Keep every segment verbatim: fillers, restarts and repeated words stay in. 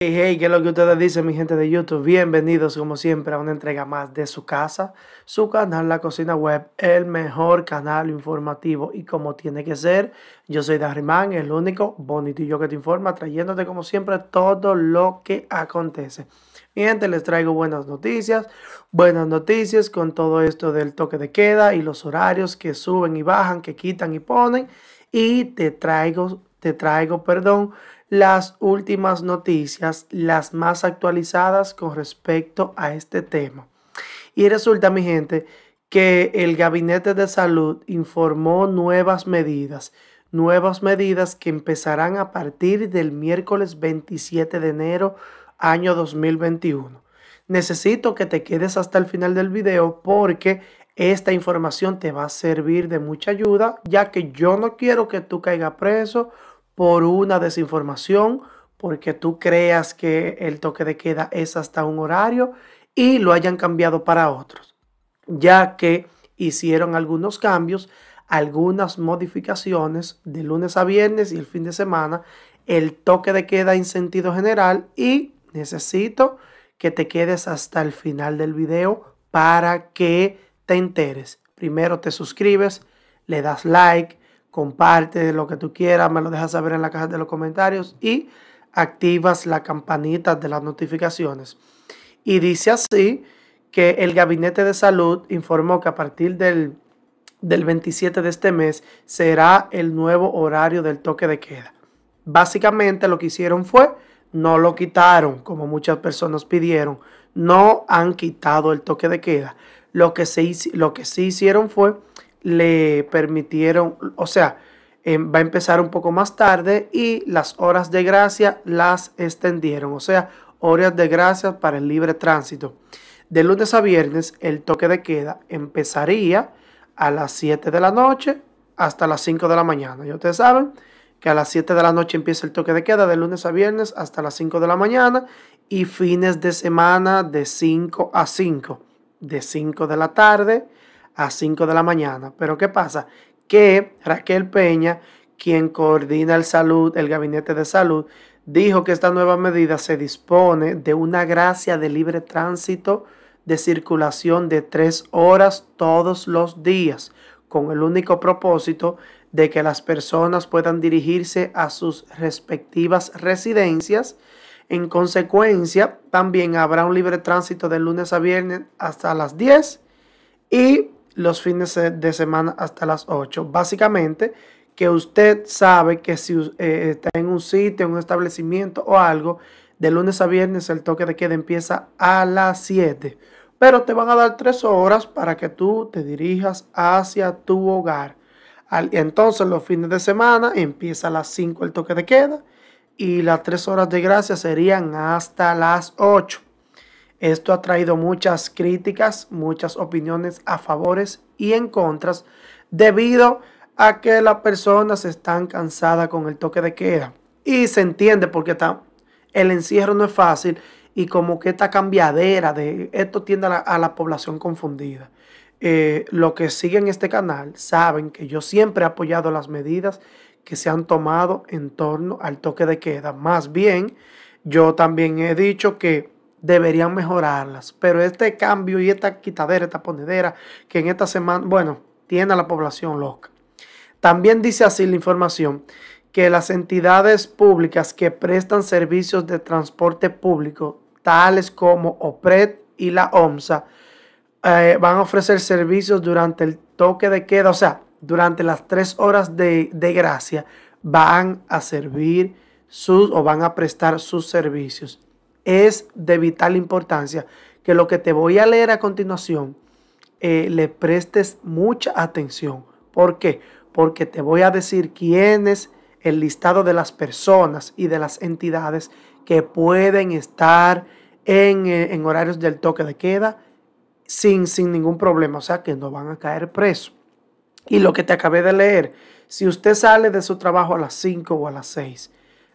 Hey, hey, ¿qué es lo que ustedes dicen, mi gente de YouTube? Bienvenidos como siempre a una entrega más de su casa, su canal La Cocina Web, el mejor canal informativo y como tiene que ser. Yo soy Darimán, el único bonitillo que te informa, trayéndote como siempre todo lo que acontece. Mi gente, les traigo buenas noticias, buenas noticias con todo esto del toque de queda y los horarios que suben y bajan, que quitan y ponen. Y te traigo, te traigo, perdón, las últimas noticias, las más actualizadas con respecto a este tema. Y resulta, mi gente, que el Gabinete de Salud informó nuevas medidas, nuevas medidas que empezarán a partir del miércoles veintisiete de enero año dos mil veintiuno. Necesito que te quedes hasta el final del video porque esta información te va a servir de mucha ayuda, ya que yo no quiero que tú caigas preso por una desinformación, porque tú creas que el toque de queda es hasta un horario y lo hayan cambiado para otros, ya que hicieron algunos cambios, algunas modificaciones de lunes a viernes y el fin de semana, el toque de queda en sentido general, y necesito que te quedes hasta el final del video para que te enteres. Primero te suscribes, le das like, comparte lo que tú quieras, me lo dejas saber en la caja de los comentarios y activas la campanita de las notificaciones. Y dice así que el Gabinete de Salud informó que a partir del, del veintisiete de este mes será el nuevo horario del toque de queda. Básicamente lo que hicieron fue, no lo quitaron como muchas personas pidieron, no han quitado el toque de queda. Lo que, se, lo que sí hicieron fue, le permitieron, o sea, eh, va a empezar un poco más tarde y las horas de gracia las extendieron, o sea, horas de gracia para el libre tránsito. De lunes a viernes el toque de queda empezaría a las siete de la noche hasta las cinco de la mañana. Y ustedes saben que a las siete de la noche empieza el toque de queda de lunes a viernes hasta las cinco de la mañana y fines de semana de cinco a cinco, de cinco de la tarde. A cinco de la mañana. Pero ¿qué pasa? Que Raquel Peña, quien coordina el salud, el Gabinete de Salud, dijo que esta nueva medida se dispone de una gracia de libre tránsito de circulación de tres horas todos los días, con el único propósito de que las personas puedan dirigirse a sus respectivas residencias. En consecuencia, también habrá un libre tránsito de lunes a viernes hasta las diez y los fines de semana hasta las ocho. Básicamente, que usted sabe que si eh, está en un sitio, en un establecimiento o algo, de lunes a viernes el toque de queda empieza a las siete. Pero te van a dar tres horas para que tú te dirijas hacia tu hogar. Al, entonces, los fines de semana empieza a las cinco el toque de queda y las tres horas de gracia serían hasta las ocho. Esto ha traído muchas críticas, muchas opiniones a favores y en contras, debido a que las personas están cansadas con el toque de queda. Y se entiende porque está, el encierro no es fácil y como que esta cambiadera de esto tiende a la, a la población confundida. Eh, los que siguen este canal saben que yo siempre he apoyado las medidas que se han tomado en torno al toque de queda. Más bien, yo también he dicho que deberían mejorarlas, pero este cambio y esta quitadera, esta ponedera que en esta semana, bueno, tiene a la población loca. También dice así la información que las entidades públicas que prestan servicios de transporte público, tales como OPRED y la OMSA, eh, van a ofrecer servicios durante el toque de queda, o sea, durante las tres horas de, de gracia, van a servir sus o van a prestar sus servicios. Es de vital importancia que lo que te voy a leer a continuación eh, le prestes mucha atención. ¿Por qué? Porque te voy a decir quién es el listado de las personas y de las entidades que pueden estar en, en horarios del toque de queda sin, sin ningún problema. O sea, que no van a caer presos. Y lo que te acabé de leer, si usted sale de su trabajo a las cinco o a las seis,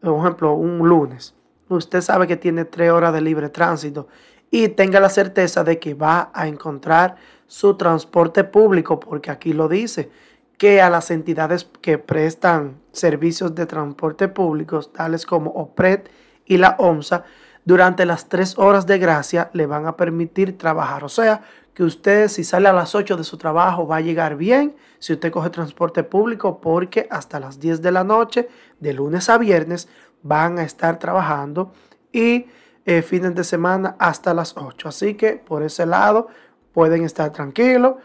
por ejemplo, un lunes, usted sabe que tiene tres horas de libre tránsito y tenga la certeza de que va a encontrar su transporte público, porque aquí lo dice, que a las entidades que prestan servicios de transporte público, tales como OPRED y la onza durante las tres horas de gracia le van a permitir trabajar. O sea, que usted si sale a las ocho de su trabajo va a llegar bien si usted coge transporte público, porque hasta las diez de la noche de lunes a viernes van a estar trabajando, y eh, fines de semana hasta las ocho. Así que por ese lado pueden estar tranquilos,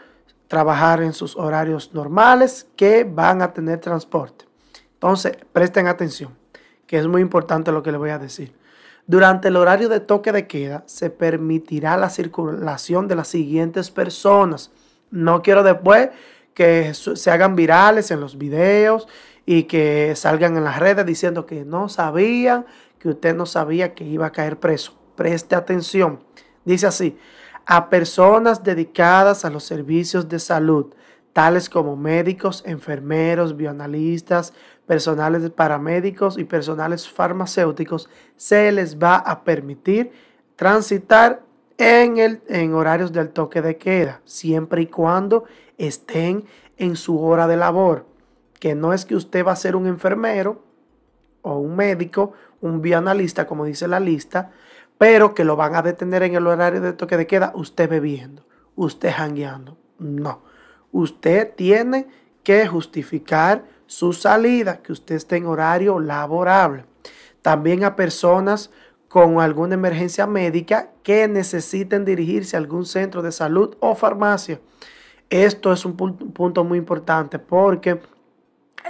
trabajar en sus horarios normales que van a tener transporte. Entonces presten atención, que es muy importante lo que les voy a decir. Durante el horario de toque de queda se permitirá la circulación de las siguientes personas. No quiero después que se hagan virales en los videos y que salgan en las redes diciendo que no sabían, que usted no sabía que iba a caer preso. Preste atención. Dice así: a personas dedicadas a los servicios de salud, tales como médicos, enfermeros, bioanalistas, personales paramédicos y personales farmacéuticos, se les va a permitir transitar en, el, en horarios del toque de queda, siempre y cuando estén en su hora de labor. Que no es que usted va a ser un enfermero o un médico, un bioanalista, como dice la lista, pero que lo van a detener en el horario del toque de queda, usted bebiendo, usted jangueando. No. Usted tiene que justificar su salida, que usted esté en horario laborable. También a personas con alguna emergencia médica que necesiten dirigirse a algún centro de salud o farmacia. Esto es un punto muy importante, porque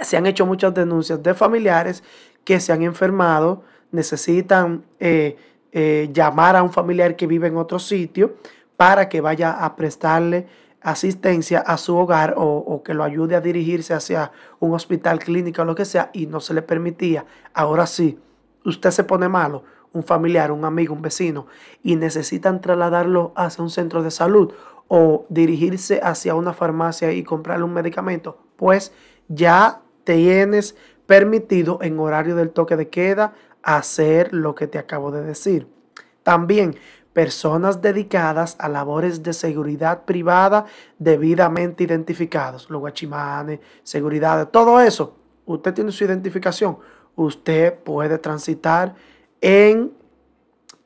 se han hecho muchas denuncias de familiares que se han enfermado, necesitan eh, eh, llamar a un familiar que vive en otro sitio para que vaya a prestarle asistencia a su hogar, o, o que lo ayude a dirigirse hacia un hospital, clínica o lo que sea, y no se le permitía. Ahora sí, usted se pone malo, un familiar, un amigo, un vecino, y necesitan trasladarlo hacia un centro de salud o dirigirse hacia una farmacia y comprarle un medicamento, pues ya tienes permitido en horario del toque de queda hacer lo que te acabo de decir. También personas dedicadas a labores de seguridad privada debidamente identificados, los guachimanes, seguridad, todo eso. Usted tiene su identificación, usted puede transitar en,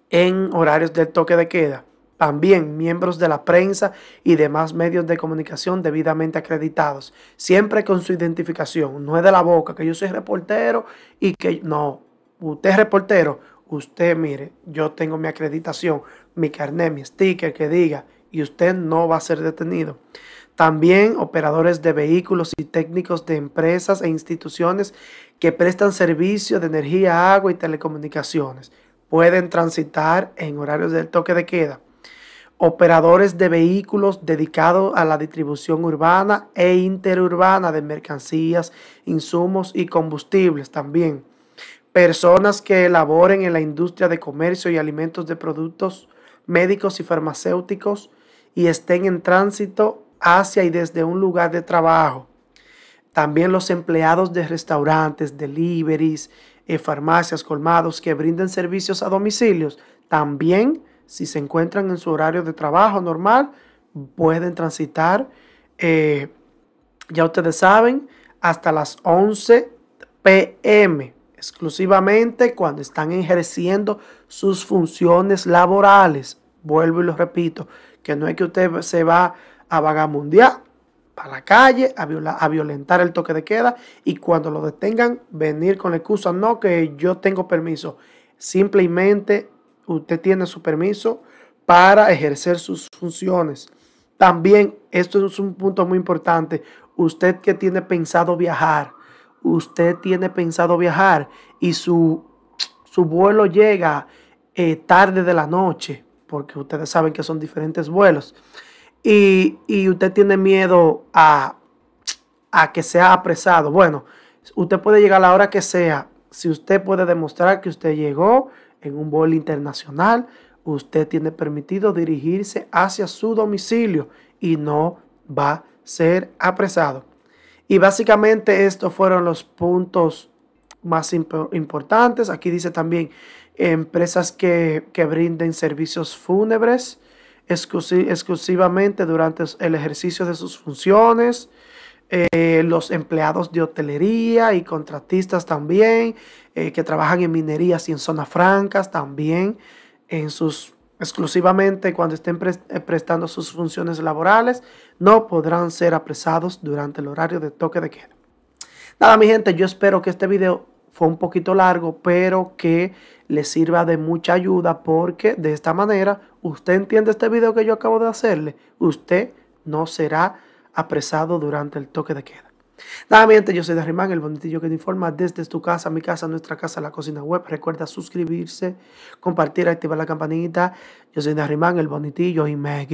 en horarios del toque de queda. También miembros de la prensa y demás medios de comunicación debidamente acreditados, siempre con su identificación. No es de la boca que yo soy reportero y que no, usted es reportero. Usted, mire, yo tengo mi acreditación, mi carnet, mi sticker que diga, y usted no va a ser detenido. También operadores de vehículos y técnicos de empresas e instituciones que prestan servicio de energía, agua y telecomunicaciones pueden transitar en horarios del toque de queda. Operadores de vehículos dedicados a la distribución urbana e interurbana de mercancías, insumos y combustibles también. Personas que elaboren en la industria de comercio y alimentos de productos médicos y farmacéuticos y estén en tránsito hacia y desde un lugar de trabajo. También los empleados de restaurantes, deliveries, eh, farmacias, colmados que brinden servicios a domicilios. También, si se encuentran en su horario de trabajo normal, pueden transitar, eh, ya ustedes saben, hasta las once p m exclusivamente cuando están ejerciendo sus funciones laborales. Vuelvo y lo repito, que no es que usted se va a vagamundear para la calle, a, viola, a violentar el toque de queda, y cuando lo detengan venir con la excusa, no, que yo tengo permiso. Simplemente usted tiene su permiso para ejercer sus funciones. También, esto es un punto muy importante, usted que tiene pensado viajar, usted tiene pensado viajar y su, su vuelo llega eh, tarde de la noche, porque ustedes saben que son diferentes vuelos, y, y usted tiene miedo a, a que sea apresado. Bueno, usted puede llegar a la hora que sea. Si usted puede demostrar que usted llegó en un vuelo internacional, usted tiene permitido dirigirse hacia su domicilio y no va a ser apresado. Y básicamente estos fueron los puntos más imp- importantes. Aquí dice también eh, empresas que, que brinden servicios fúnebres exclusi- exclusivamente durante el ejercicio de sus funciones. eh, los empleados de hotelería y contratistas también, eh, que trabajan en minerías y en zonas francas también, en sus, exclusivamente cuando estén pre prestando sus funciones laborales, no podrán ser apresados durante el horario de toque de queda. Nada, mi gente, yo espero que este video fue un poquito largo, pero que les sirva de mucha ayuda, porque de esta manera usted entiende este video que yo acabo de hacerle. Usted no será apresado durante el toque de queda. Nada, mi gente, yo soy Darimán, el bonitillo que te informa desde tu casa, mi casa, nuestra casa, La Cocina Web. Recuerda suscribirse, compartir, activar la campanita. Yo soy Darimán, el bonitillo, y me...